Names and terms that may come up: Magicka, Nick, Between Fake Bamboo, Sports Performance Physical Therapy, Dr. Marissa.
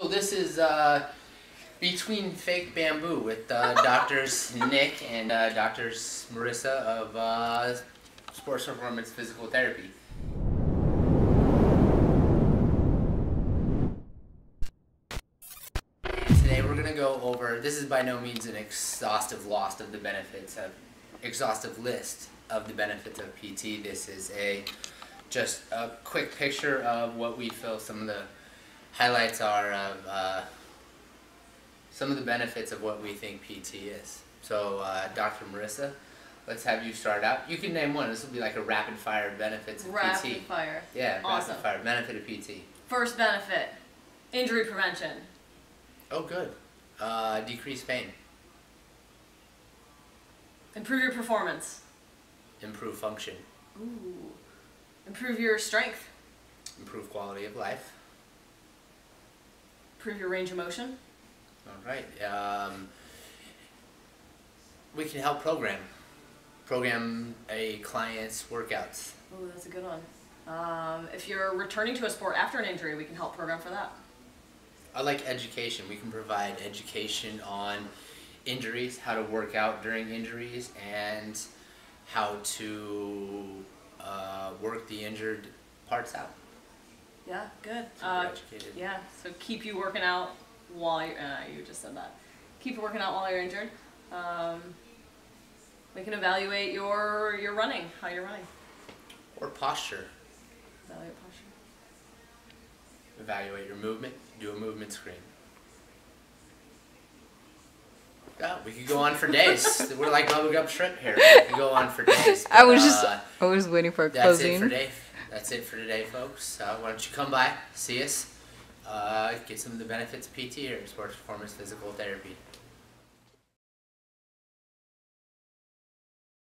So this is Between Fake Bamboo with Doctors Nick and Doctors Marissa of Sports Performance Physical Therapy. Today we're going to go over, this is by no means an exhaustive list of the benefits of PT. This is just a quick picture of what we feel some of the highlights are of some of the benefits of what we think PT is. So Dr. Marissa, let's have you start out. You can name one. This will be like a rapid fire benefits of PT. Rapid fire. Yeah, awesome. Rapid fire. Benefit of PT. First benefit, injury prevention. Oh, good. Decrease pain. Improve your performance. Improve function. Ooh. Improve your strength. Improve quality of life. Improve your range of motion. Alright. We can help program a client's workouts. Oh, that's a good one. If you're returning to a sport after an injury, we can help program for that. I like education. We can provide education on injuries, how to work out during injuries, and how to work the injured parts out. Yeah, good. Yeah, so keep you working out while you're, you just said that. Keep you working out while you're injured. We can evaluate your running, how you're running. Or posture. Evaluate posture. Evaluate your movement. Do a movement screen. Yeah, we could go on for days. We're like bubbling up shrimp here. We could go on for days. But, I was waiting for a closing. That's it for Dave. That's it for today, folks. Why don't you come by, see us, get some of the benefits of PT or Sports Performance Physical Therapy.